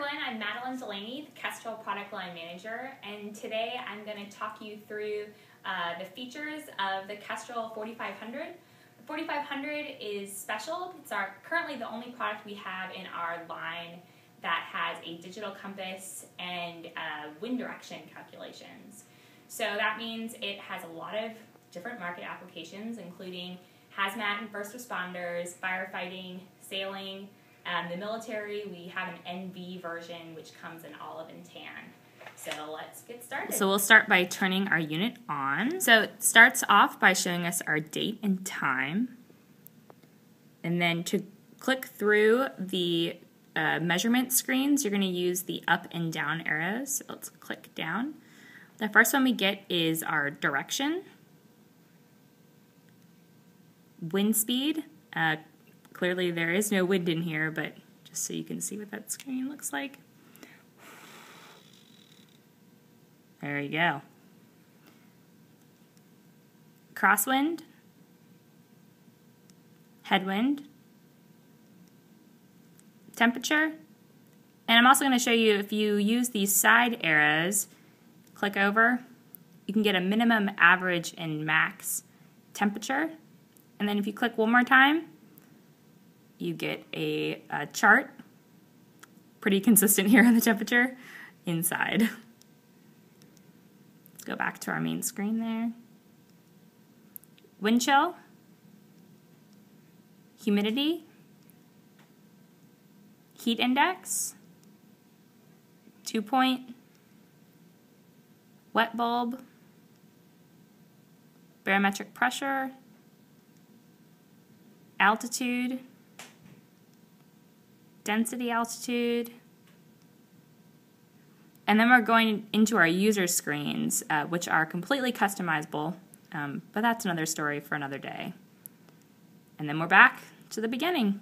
everyone, I'm Madeline Delaney, the Kestrel Product Line Manager, and today I'm going to talk you through the features of the Kestrel 4500. The 4500 is special. It's currently the only product we have in our line that has a digital compass and wind direction calculations. So that means it has a lot of different market applications, including hazmat and first responders, firefighting, sailing, the military. We have an NV version which comes in olive and tan. So let's get started. So we'll start by turning our unit on. So it starts off by showing us our date and time. And then to click through the measurement screens, you're going to use the up and down arrows. So let's click down. The first one we get is our direction, wind speed. Clearly there is no wind in here, but just so you can see what that screen looks like. There you go. Crosswind, headwind, temperature, and I'm also going to show you, if you use these side arrows, click over, you can get a minimum, average, and max temperature. And then if you click one more time, you get a chart, pretty consistent here on the temperature, inside. Let's go back to our main screen there. Wind chill, humidity, heat index, 2 point, wet bulb, barometric pressure, altitude, density altitude, and then we're going into our user screens, which are completely customizable, but that's another story for another day. And then we're back to the beginning.